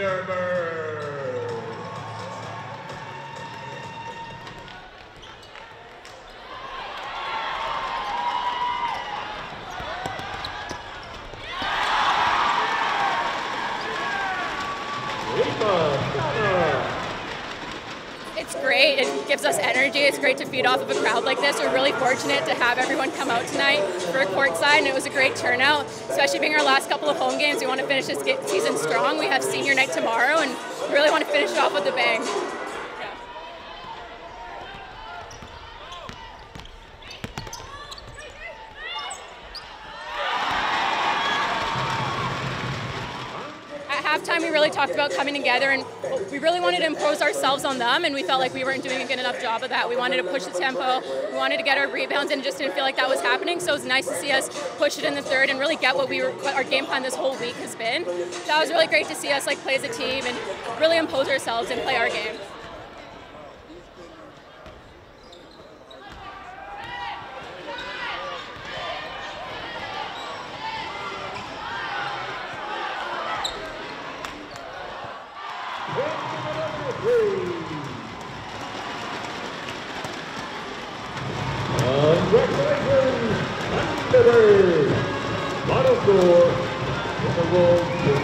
Thunderbirds. It's great. It gives us energy. It's great to feed off of a crowd like this. We're really fortunate to have everyone come out tonight for Courtside, and it was a great turnout, especially being our last couple of home games. We want to finish this season strong. We have senior night tomorrow, and we really want to finish it off with a bang. Halftime, we really talked about coming together, and we really wanted to impose ourselves on them, and we felt like we weren't doing a good enough job of that. We wanted to push the tempo, we wanted to get our rebounds, and it just didn't feel like that was happening. So it was nice to see us push it in the third and really get what our game plan this whole week has been. That was really great to see us play as a team and really impose ourselves and play our game. Congratulations, Thunderbirds! Final score,